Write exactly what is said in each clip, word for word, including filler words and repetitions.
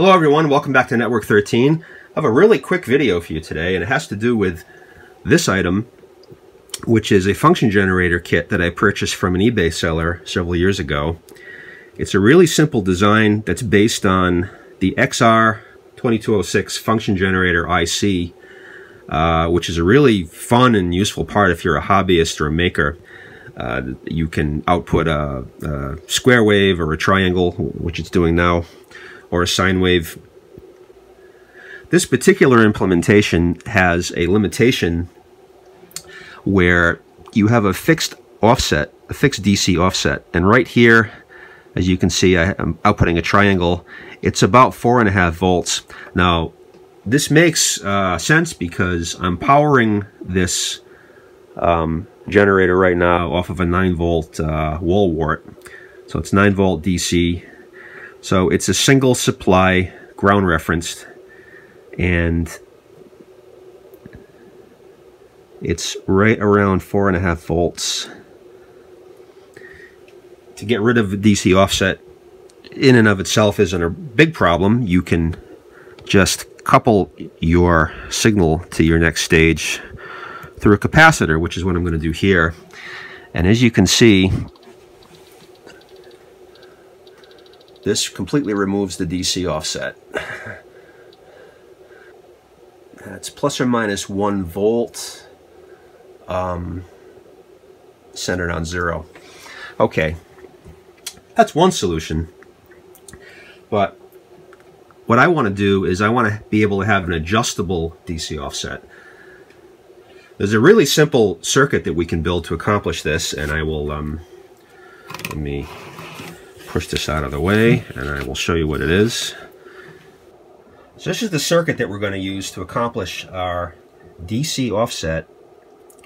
Hello everyone, welcome back to Network thirteen. I have a really quick video for you today, and it has to do with this item, which is a function generator kit that I purchased from an eBay seller several years ago. It's a really simple design that's based on the X R twenty-two oh six function generator I C, uh, which is a really fun and useful part if you're a hobbyist or a maker. Uh, you can output a, a square wave or a triangle, which it's doing now, or a sine wave. This particular implementation has a limitation where you have a fixed offset, a fixed D C offset. And right here, as you can see, I'm outputting a triangle. It's about four and a half volts. Now, this makes uh, sense because I'm powering this um, generator right now off of a nine volt uh, wall wart. So it's nine volt D C. So it's a single supply, ground referenced, and it's right around four and a half volts. To get rid of the D C offset in and of itself isn't a big problem. You can just couple your signal to your next stage through a capacitor, which is what I'm going to do here. And as you can see, this completely removes the D C offset. That's plus or minus one volt, um, centered on zero. Okay, that's one solution. But what I want to do is I want to be able to have an adjustable D C offset. There's a really simple circuit that we can build to accomplish this, and I will, um, let me push this out of the way and I will show you what it is. So this is the circuit that we're going to use to accomplish our D C offset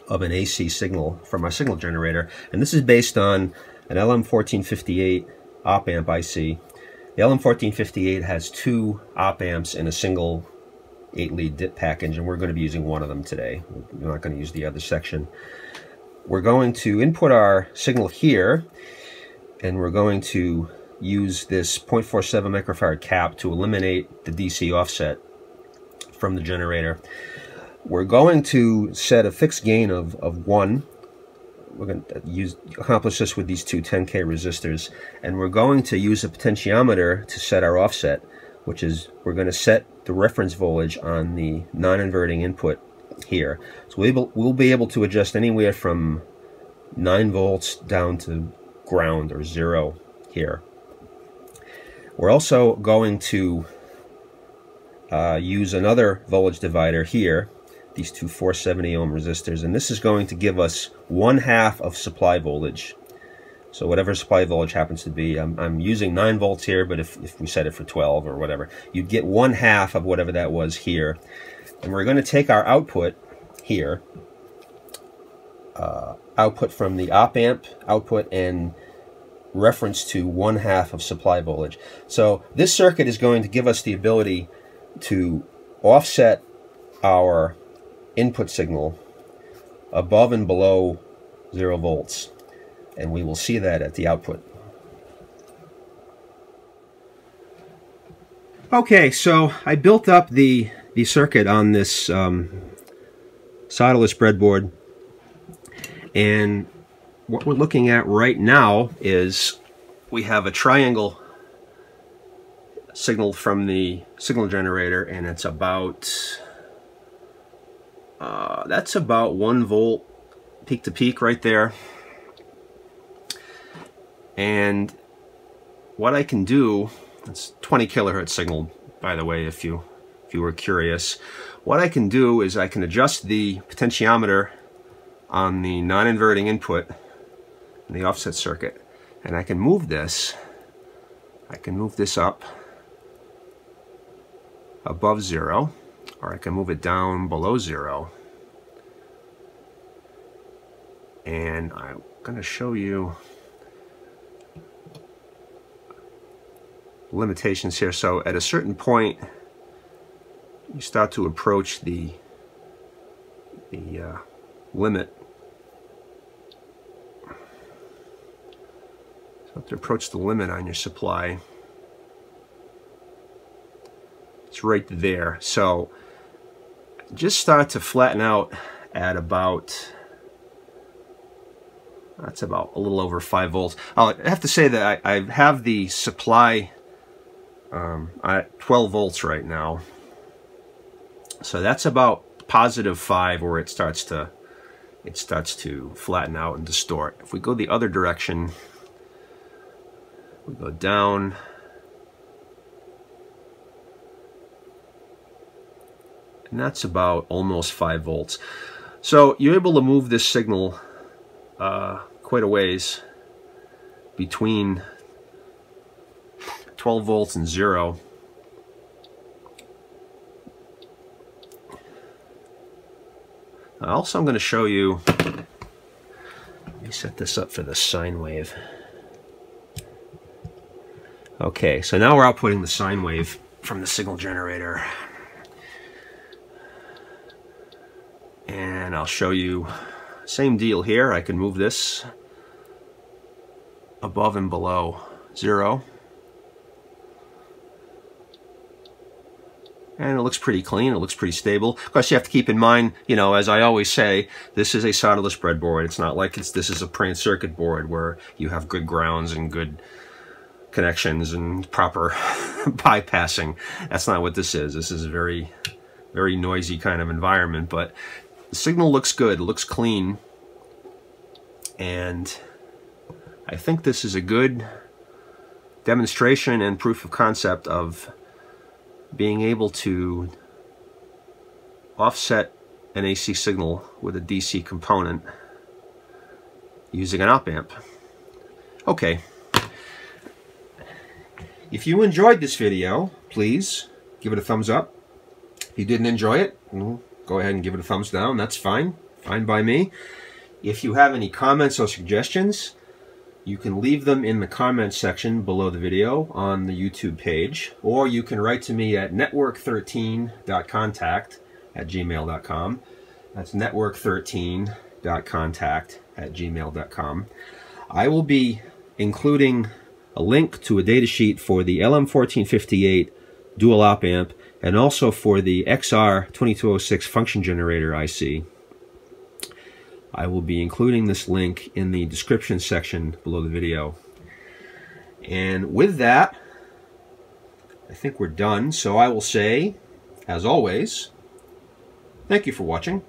of an A C signal from our signal generator. And this is based on an L M fourteen fifty-eight op amp I C. The L M fourteen fifty-eight has two op amps in a single eight lead D I P package, and we're going to be using one of them today. We're not going to use the other section. We're going to input our signal here, and we're going to use this zero point four seven microfarad cap to eliminate the D C offset from the generator. We're going to set a fixed gain of, of one. We're going to use, accomplish this with these two ten K resistors. And we're going to use a potentiometer to set our offset, which is we're going to set the reference voltage on the non-inverting input here. So we'll, able, we'll be able to adjust anywhere from nine volts down to ground or zero here. We're also going to uh, use another voltage divider here, these two four seventy ohm resistors, and this is going to give us one half of supply voltage. So whatever supply voltage happens to be, I'm, I'm using nine volts here, but if, if we set it for twelve or whatever, you'd get one half of whatever that was here. And we're going to take our output here, uh, output from the op amp output and reference to one half of supply voltage. So this circuit is going to give us the ability to offset our input signal above and below zero volts, and we will see that at the output. Okay, so I built up the the circuit on this um, solderless breadboard. And what we're looking at right now is we have a triangle signal from the signal generator, and it's about, uh, that's about one volt peak to peak right there. And what I can do, it's twenty kilohertz signal, by the way, if you, if you were curious. What I can do is I can adjust the potentiometer on the non-inverting input in the offset circuit, and I can move this, I can move this up above zero, or I can move it down below zero. And I'm going to show you limitations here. So at a certain point, you start to approach the, the uh, limit. To approach the limit on your supply. It's right there. So just start to flatten out at about, that's about a little over five volts. I'll have to say that I, I have the supply um, at twelve volts right now. So that's about positive five where it starts to it starts to flatten out and distort. If we go the other direction, we go down. And that's about almost five volts. So you're able to move this signal uh, quite a ways between twelve volts and zero. Also, I'm going to show you, let me set this up for the sine wave. Okay, so now we're outputting the sine wave from the signal generator. And I'll show you, same deal here, I can move this above and below zero. And it looks pretty clean, it looks pretty stable. Of course, you have to keep in mind, you know, as I always say, this is a solderless breadboard. It's not like it's this is a printed circuit board where you have good grounds and good connections and proper bypassing. That's not what this is. This is a very, very noisy kind of environment, but the signal looks good, it looks clean. And I think this is a good demonstration and proof of concept of being able to offset an A C signal with a D C component using an op amp. Okay. If you enjoyed this video, please give it a thumbs up. If you didn't enjoy it, go ahead and give it a thumbs down. That's fine. Fine by me. If you have any comments or suggestions, you can leave them in the comments section below the video on the YouTube page, or you can write to me at network thirteen dot contact at gmail dot com. That's network thirteen dot contact at gmail dot com. I will be including a link to a datasheet for the L M fourteen fifty-eight dual op amp and also for the X R twenty-two oh six function generator I C. I will be including this link in the description section below the video. And with that, I think we're done. So I will say, as always, thank you for watching.